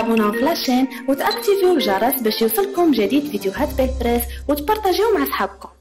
تابعونا في لاشين وتاكتيفيو الجرس باش يوصلكم جديد فيديوهات بلبريس وتبارطاجيو مع صحابكم.